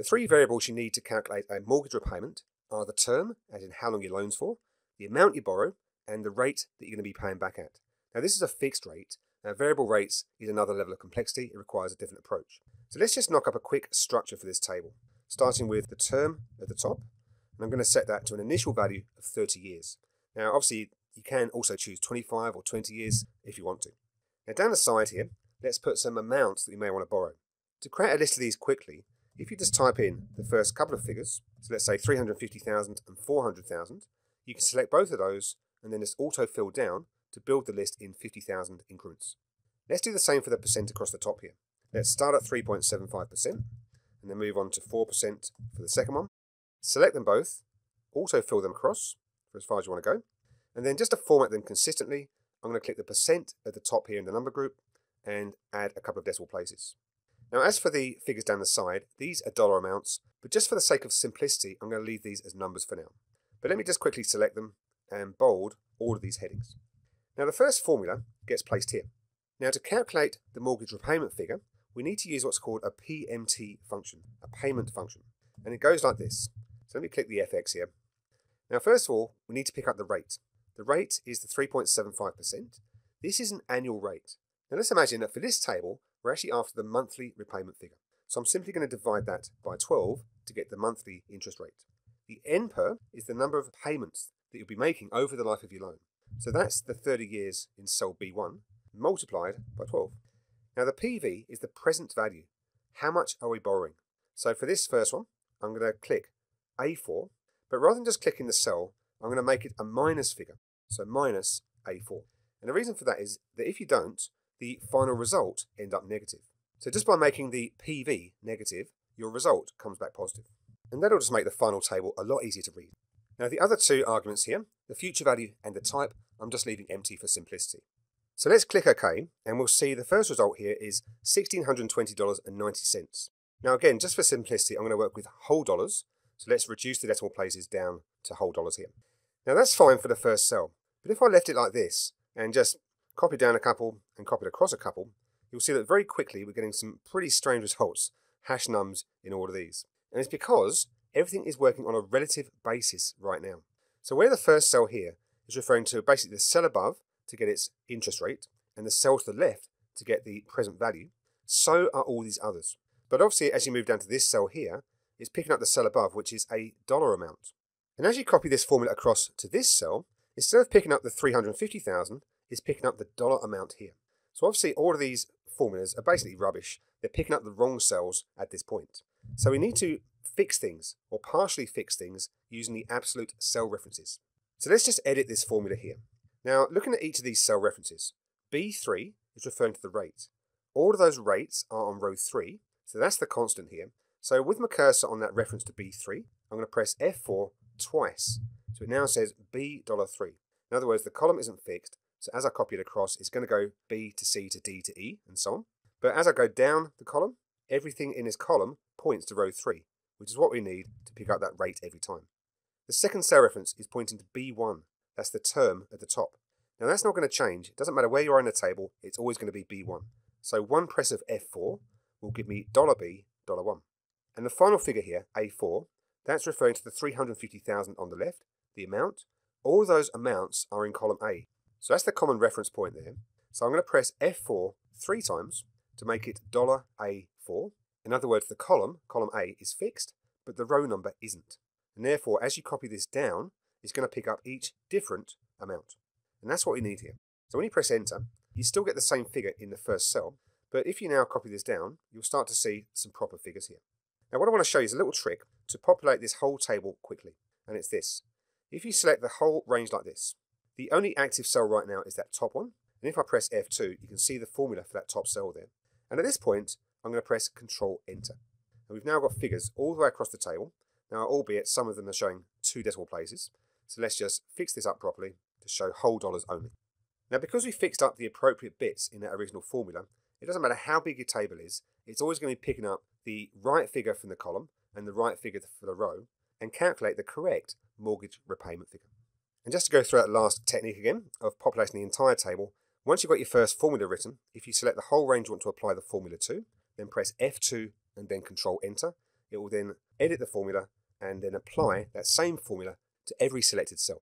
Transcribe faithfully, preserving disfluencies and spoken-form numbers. The three variables you need to calculate a mortgage repayment are the term, as in how long your loan's for, the amount you borrow, and the rate that you're going to be paying back at. Now this is a fixed rate. Now variable rates is another level of complexity. It requires a different approach. So let's just knock up a quick structure for this table, starting with the term at the top. And I'm going to set that to an initial value of thirty years. Now obviously you can also choose twenty-five or twenty years if you want to. Now down the side here, let's put some amounts that you may want to borrow. To create a list of these quickly, if you just type in the first couple of figures, so let's say three hundred fifty thousand and four hundred thousand, you can select both of those and then just auto-fill down to build the list in fifty thousand increments. Let's do the same for the percent across the top here. Let's start at three point seven five percent and then move on to four percent for the second one. Select them both, auto-fill them across for as far as you want to go, and then just to format them consistently, I'm going to click the percent at the top here in the number group and add a couple of decimal places. Now as for the figures down the side, these are dollar amounts, but just for the sake of simplicity, I'm going to leave these as numbers for now. But let me just quickly select them and bold all of these headings. Now the first formula gets placed here. Now to calculate the mortgage repayment figure, we need to use what's called a P M T function, a payment function. And it goes like this. So let me click the F X here. Now first of all, we need to pick up the rate. The rate is the three point seven five percent. This is an annual rate. Now let's imagine that for this table, we're actually after the monthly repayment figure. So I'm simply going to divide that by twelve to get the monthly interest rate. The N per is the number of payments that you'll be making over the life of your loan. So that's the thirty years in cell B one multiplied by twelve. Now the P V is the present value. How much are we borrowing? So for this first one, I'm going to click A four, but rather than just clicking the cell, I'm going to make it a minus figure. So minus A four. And the reason for that is that if you don't, the final result ends up negative. So just by making the P V negative, your result comes back positive. And that'll just make the final table a lot easier to read. Now the other two arguments here, the future value and the type, I'm just leaving empty for simplicity. So let's click OK, and we'll see the first result here is one thousand six hundred twenty dollars and ninety cents. Now again, just for simplicity, I'm going to work with whole dollars. So let's reduce the decimal places down to whole dollars here. Now that's fine for the first cell, but if I left it like this and just copy down a couple and copy across a couple, you'll see that very quickly we're getting some pretty strange results, hash nums in all of these. And it's because everything is working on a relative basis right now. So where the first cell here is referring to basically the cell above to get its interest rate and the cell to the left to get the present value, so are all these others. But obviously as you move down to this cell here, it's picking up the cell above, which is a dollar amount. And as you copy this formula across to this cell, instead of picking up the three hundred fifty thousand, it's picking up the dollar amount here. So obviously all of these formulas are basically rubbish. They're picking up the wrong cells at this point. So we need to fix things, or partially fix things, using the absolute cell references. So let's just edit this formula here. Now looking at each of these cell references, B three is referring to the rate. All of those rates are on row three, so that's the constant here. So with my cursor on that reference to B three, I'm going to press F four twice. So it now says B dollar three. In other words, the column isn't fixed. So as I copy it across, it's going to go B to C to D to E and so on. But as I go down the column, everything in this column points to row three, which is what we need to pick up that rate every time. The second cell reference is pointing to B one. That's the term at the top. Now that's not going to change. It doesn't matter where you are in the table. It's always going to be B one. So one press of F four will give me dollar B, dollar one. And the final figure here, A four, that's referring to the three hundred fifty thousand on the left, the amount. All those amounts are in column A. So that's the common reference point there. So I'm going to press F four three times to make it dollar A four. In other words, the column, column A, is fixed, but the row number isn't. And therefore, as you copy this down, it's going to pick up each different amount. And that's what we need here. So when you press enter, you still get the same figure in the first cell. But if you now copy this down, you'll start to see some proper figures here. Now what I want to show you is a little trick to populate this whole table quickly. And it's this. If you select the whole range like this, the only active cell right now is that top one, and if I press F two, you can see the formula for that top cell there. And at this point, I'm going to press Control Enter. And we've now got figures all the way across the table. Now, albeit some of them are showing two decimal places, so let's just fix this up properly to show whole dollars only. Now, because we fixed up the appropriate bits in that original formula, it doesn't matter how big your table is, it's always going to be picking up the right figure from the column and the right figure for the row, and calculate the correct mortgage repayment figure. And just to go through that last technique again of populating the entire table, once you've got your first formula written, if you select the whole range you want to apply the formula to, then press F two and then Control Enter, it will then edit the formula and then apply that same formula to every selected cell.